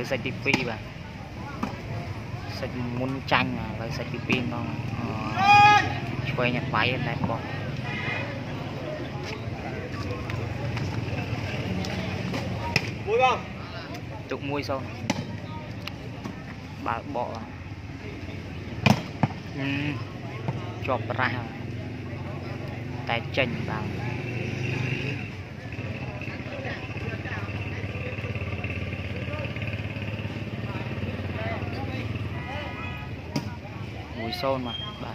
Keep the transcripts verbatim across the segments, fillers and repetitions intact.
lấy sạch đi phi bà sạch muốn chanh lấy sạch đi phi nó quay nhặt váy lại bỏ muối không tụng muối xong bà bỏ ừ. Chọp ra tay chanh vào mùi xôn mà bà.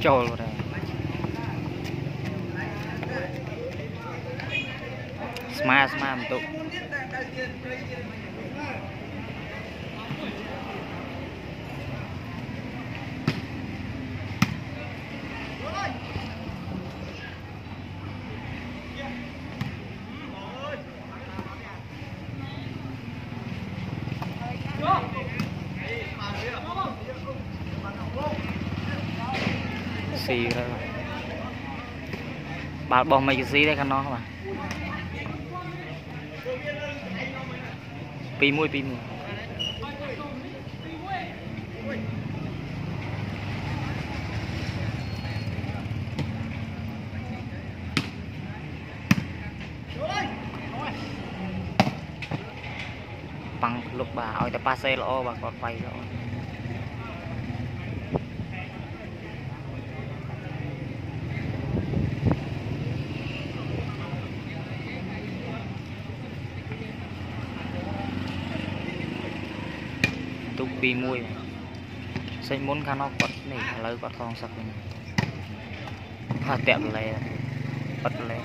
Trời rồi đấy. Smart smart tụ. Xì bà bỏ mấy cái gì đấy con nó mà pin muối pin bằng lúc bà ơi ta passe lỗ bà còn quay lỗ vì mùi xanh muốn khá nó quật này lấy quật con sạc mình hoa tẹo lè quật lè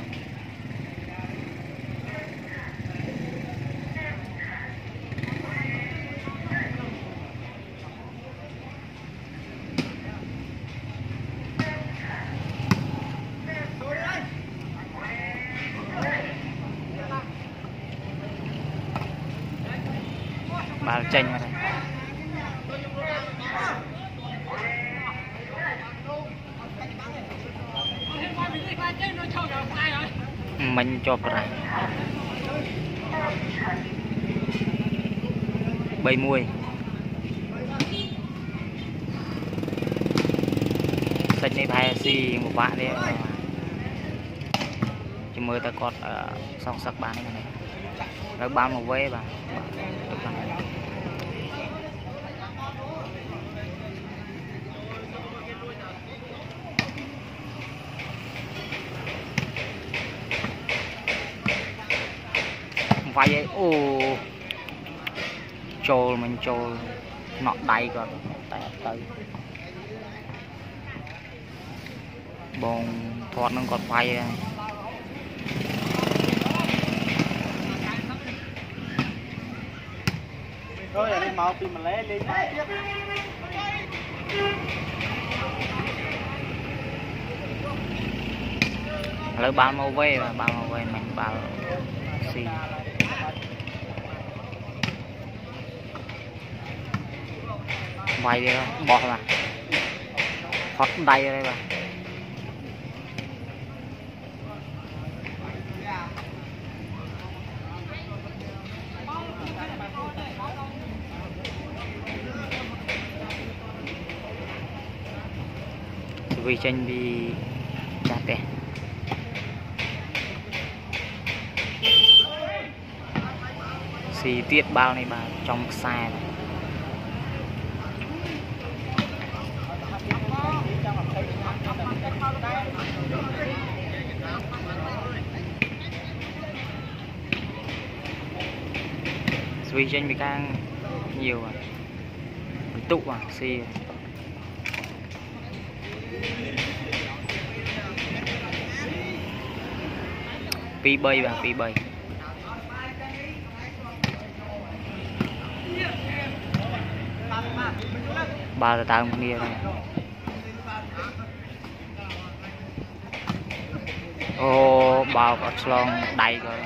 bà chanh mà mình cho ra bảy mươi sạch này thay xì một vạn đấy chứ mới ta còn uh, xong sắc bán này này nó bán một vé và vậy ô trồ mình trồ nọ đầy rồi tay tới bồn thoát nó còn quay thôi là đi mau pin mà lấy lên lấy ba màu về mà ba màu về mình bảo xì vài đi bỏ là thoát đầy đây mà vì tranh đi chặt tè xì tiết bao này mà trong xa này. Vì tranh bị càng nhiều à tụ à xì à. Phi bay và phi bay ba là tao kia này ô bao có slong đầy rồi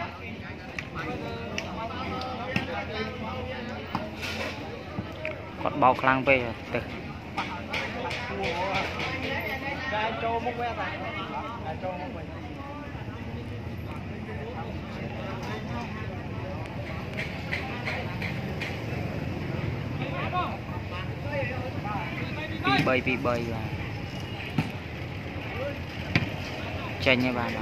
còn bao khăn về từ bay bị bay là chanh nha bà bà.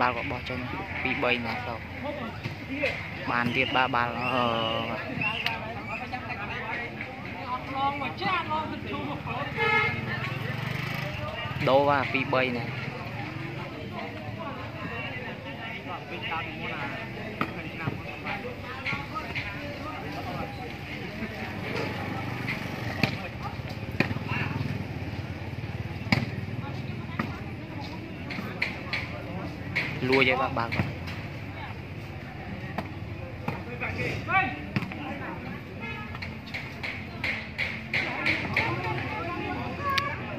Ba gọi bỏ cho bị bay nào đâu bàn tiệt ba bàn ờ đố và bị bay này lua vậy các bạn.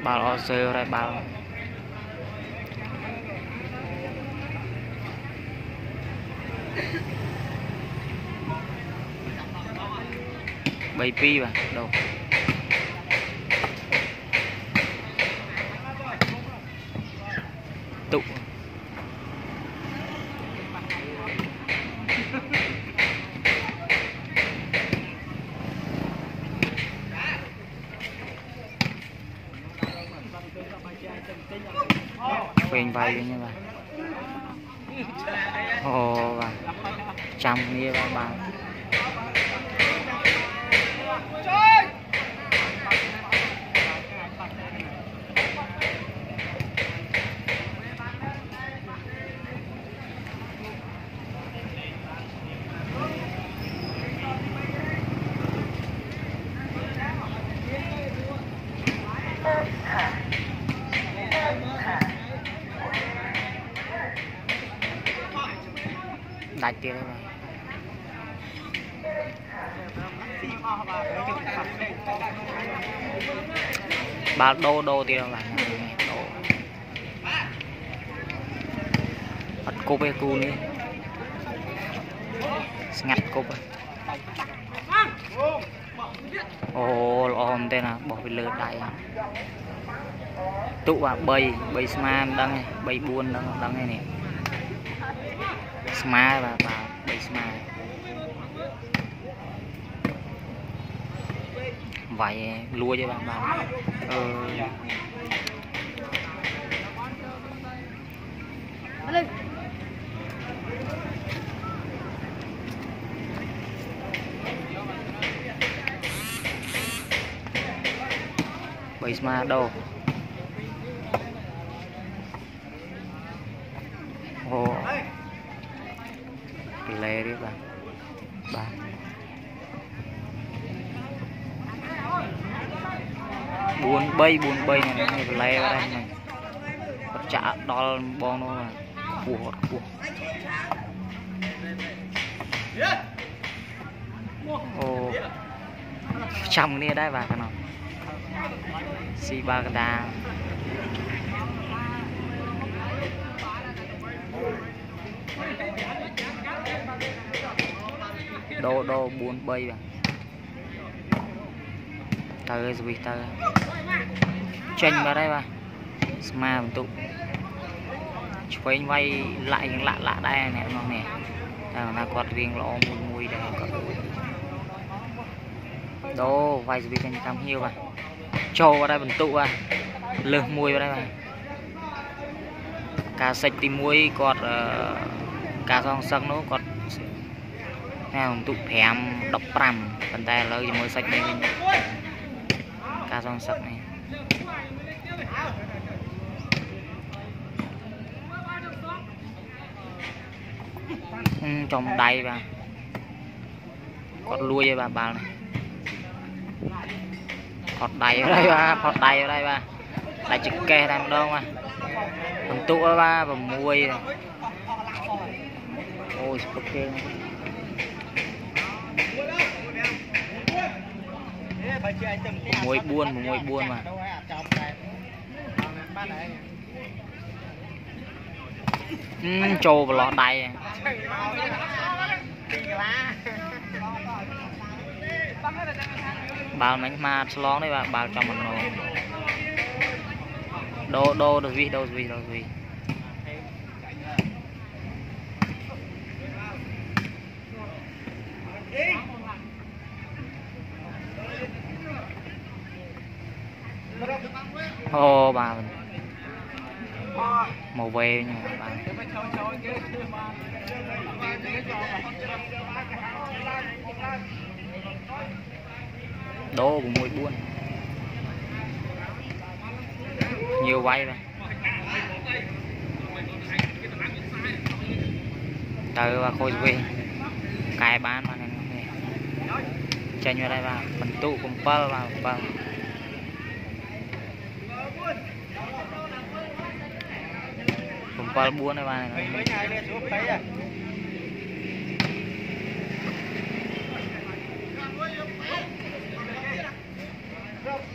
Bao ở xe ra bao. Bảy pi mà, đâu. Tụ quen vay như vậy hồ và trăm như vậy bạn đại tiệt rồi. Bà đô đô tiệt rồi bạn. Bắt cô bé cu đi. Ngặt cô bé. Ồ, ôm tên là bỏ về lượt đại. Tụ bà bay, bay sman đang này, bay buôn đang đang này nè. Smile và bà bay smile vậy lua cho bạn bà ờ bay smile đâu oh. Lê đi bạn bạn buồn bay buồn bay này này lê vào đây này bắt chạ đo bong đâu mà buồn buồn ô chồng này đây bà cái nào si ba cái đà đô đô buồn bay tới rồi tới tranh vào đây bà mà tụ quanh vay lại lạ lạ đây nè nó nè là quạt riêng lọ mùi mùi để đô vay rồi thành cam hiu bà trâu vào đây bẩn tụ bà lượt mùi vào đây bà cá sạch tìm muối còn cá rong sân nó còn nào tụ thèm độc rằm bàn tay lỡ gì mới sạch đây cá rong sạch này trong đây bà Phọt lui bà bà này. Phọt đầy ở đây bà, phọt đầy ở đây bà. Đầy trực kê này một đông à. Thằng tụ đó bà, bà mùi. Ôi, sắp kê này. Một mùi buôn, một mùi buôn mà. Uhm, trô vào lọt đầy. Bảo mánh ma slong đấy bạn, bảo cho mình nó đô đô được gì đâu gì đâu gì ô bà mình màu về nha bạn. Đố của mùi buôn nhiều vay rồi từ và khôi về cài bán mà này chơi như đây vào phần tụ cùng pơ vào bằng cùng pơ buôn đây vào này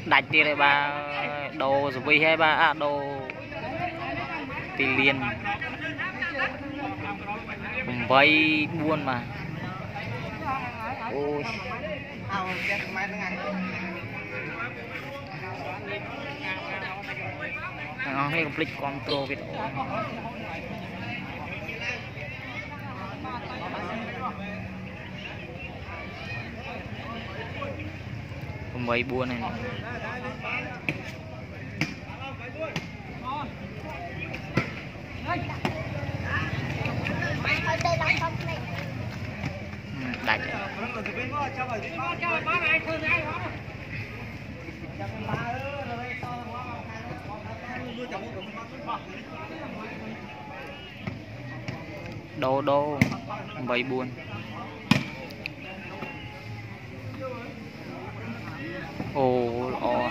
đạch tiền này bà đồ rồi hay bà à, đồ tiền liền cùng vây buôn mà ôi nó hay click control cái đó mấy buôn này, này. Đặt. Đô đô mấy buôn ồ ồ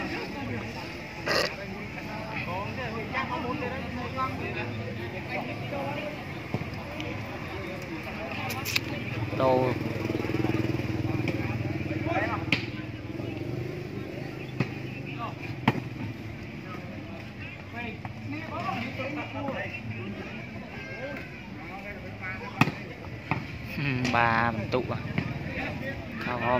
đồ bà mình tụ à khao ho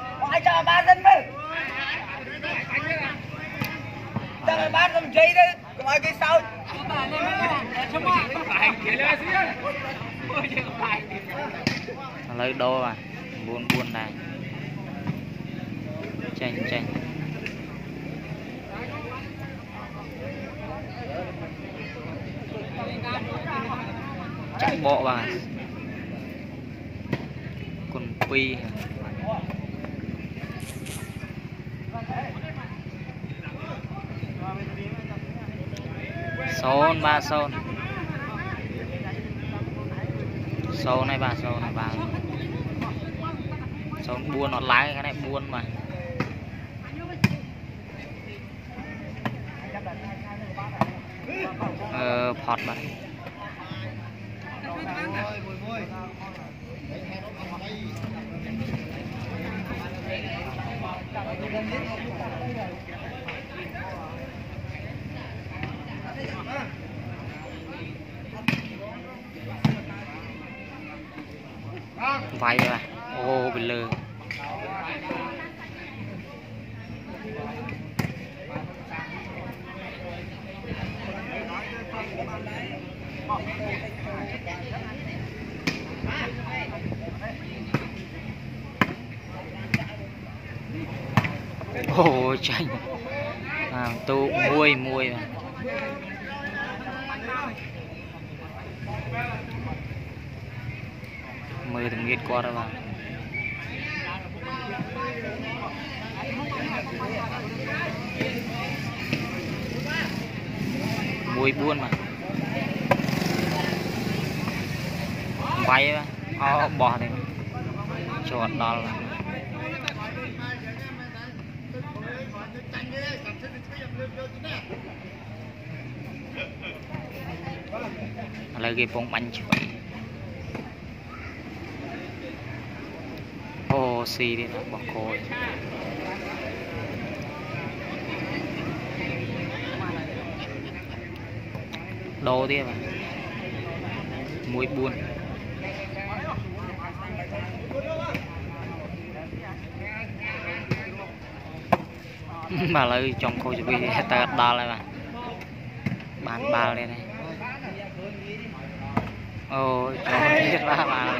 bà cho ba dân bán không chơi đấy nói cái sao lấy đô à buôn buôn này chanh chanh chắc bộ vào còn quy. Sôn ba sôn. Sôn này ba sôn này ba. Sôn buôn nó lái cái này buôn mà. Ờ phọt mà. Vay à, ô bị lừa. Ôi chanh à, tu muôi muôi mà. Mười thằng nghiệt qua rồi mà. Muôi buôn mà. Bay à, bỏ đi chuột đó là. Lấy cái bóng bánh chuột. Ô xì đi nó bỏ khối. Đồ đi mà. Muối buôn. Bà lấy trong khối cho biết ta đo lại mà. Bán bao lên này. Ôi trời ơi ba bà.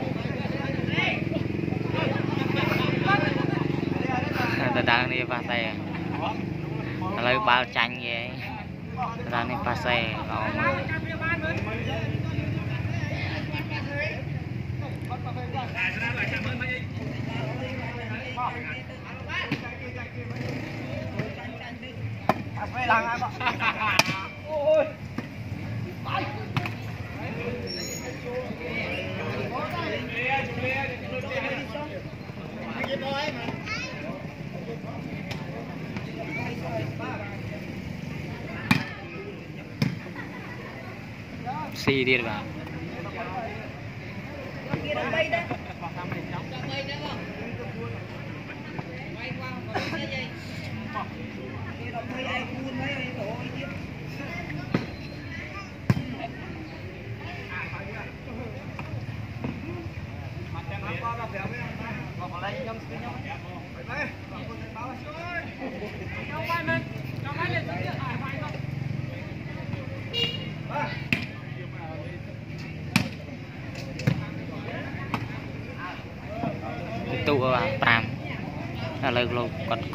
Tờ đang đi pha xe, lấy bao chanh vậy, tờ đang đi pha xe, xì đi bà. Tụ à tạm là lời lục quật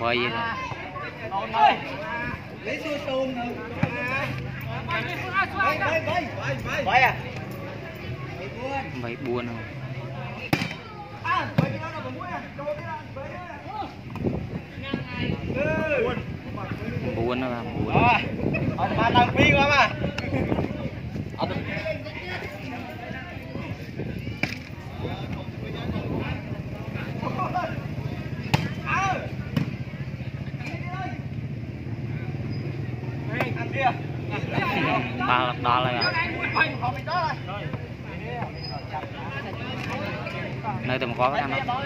vậy là lấy xô xôn rồi vậy à vậy buồn không buồn là buồn ông ba đang phi quá mà ba đó rồi nơi từng có cái ăn không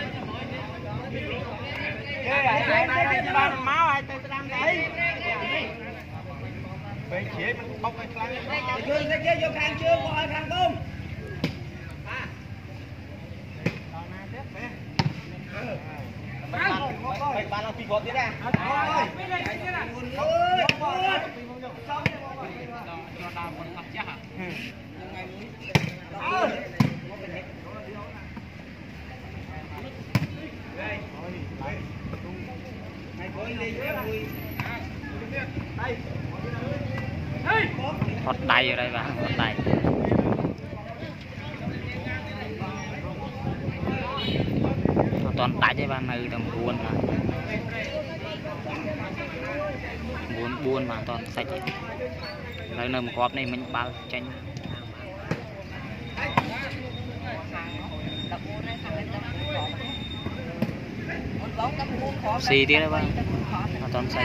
Hot đầy ở đây mà hot đầy toàn tách cái bàn này tầm buồn mà buồn buồn mà toàn sạch lấy nầm góp này mình bao tranh xì tí đấy bạn mà toàn sạch